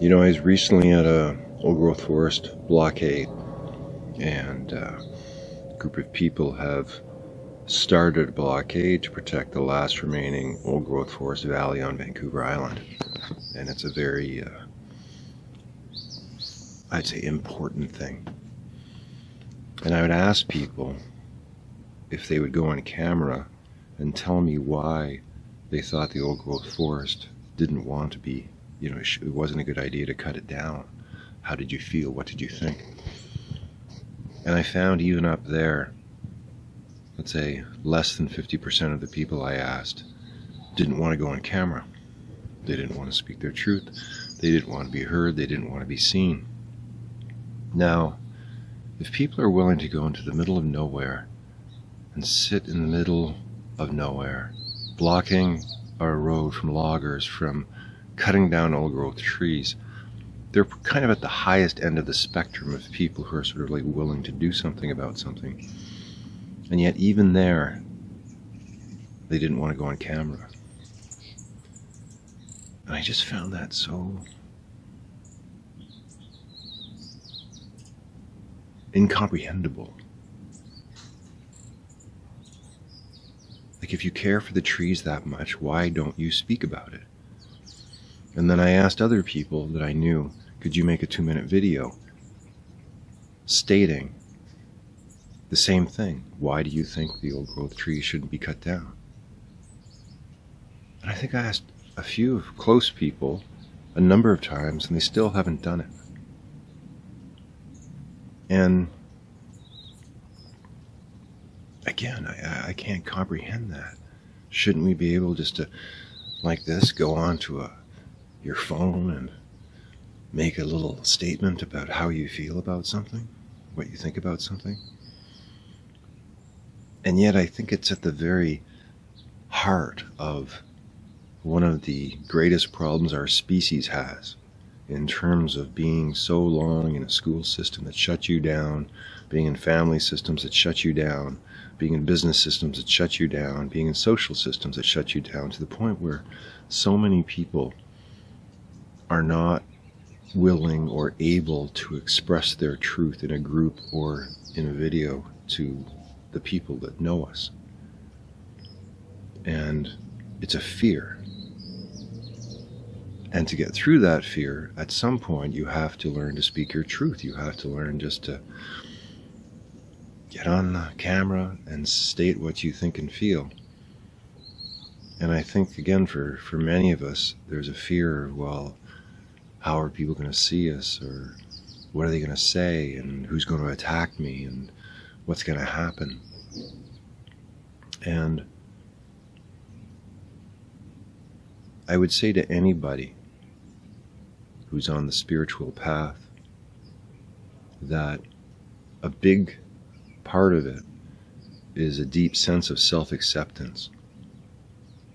You know, I was recently at a old growth forest blockade, and a group of people have started a blockade to protect the last remaining old growth forest valley on Vancouver Island. And it's a very, I'd say, important thing. And I would ask people if they would go on camera and tell me why they thought the old growth forest didn't want to be, you know, it wasn't a good idea to cut it down. How did you feel? What did you think? And I found even up there, let's say less than 50% of the people I asked didn't want to go on camera. They didn't want to speak their truth. They didn't want to be heard. They didn't want to be seen. Now, if people are willing to go into the middle of nowhere and sit in the middle of nowhere, blocking our road from loggers, from cutting down old growth trees, they're kind of at the highest end of the spectrum of people who are sort of like willing to do something about something. And yet even there, they didn't want to go on camera. And I just found that so incomprehensible. Like, if you care for the trees that much, why don't you speak about it? And then I asked other people that I knew, could you make a 2-minute video stating the same thing? Why do you think the old growth trees shouldn't be cut down? And I think I asked a few close people a number of times, and they still haven't done it. And again, I can't comprehend that. Shouldn't we be able just to, like this, go on to your phone and make a little statement about how you feel about something, what you think about something? And yet I think it's at the very heart of one of the greatest problems our species has, in terms of being so long in a school system that shuts you down, being in family systems that shut you down, being in business systems that shut you down, being in social systems that shut you down, to the point where so many people are not willing or able to express their truth in a group or in a video to the people that know us. And it's a fear. And to get through that fear, at some point you have to learn to speak your truth. You have to learn just to get on the camera and state what you think and feel. And I think, again, for many of us, there's a fear of, well, how are people going to see us, or what are they going to say, and who's going to attack me, and what's going to happen? And I would say to anybody who's on the spiritual path that a big part of it is a deep sense of self-acceptance,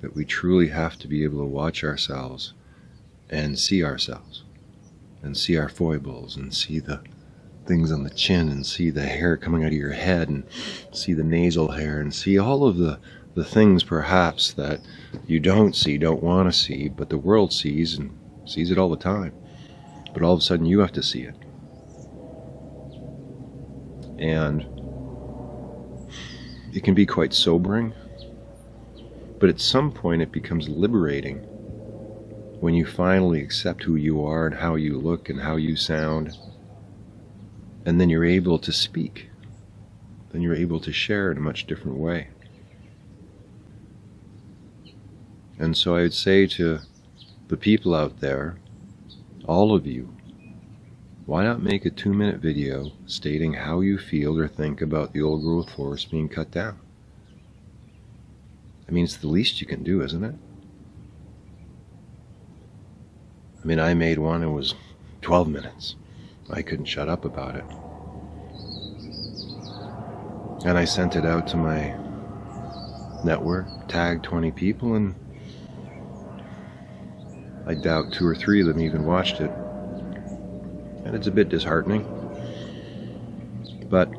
that we truly have to be able to watch ourselves and see ourselves, and see our foibles, and see the things on the chin, and see the hair coming out of your head, and see the nasal hair, and see all of the things perhaps that you don't see, don't want to see, but the world sees, and sees it all the time. But all of a sudden you have to see it. And it can be quite sobering, but at some point it becomes liberating when you finally accept who you are and how you look and how you sound, and then you're able to speak. Then you're able to share in a much different way. And so I would say to the people out there, all of you, why not make a 2-minute video stating how you feel or think about the old growth forest being cut down? I mean, it's the least you can do, isn't it? I mean, I made one, it was 12 minutes. I couldn't shut up about it. And I sent it out to my network, tagged 20 people, and I doubt 2 or 3 of them even watched it. And it's a bit disheartening. But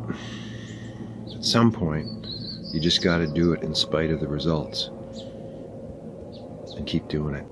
at some point, you just got to do it in spite of the results and keep doing it.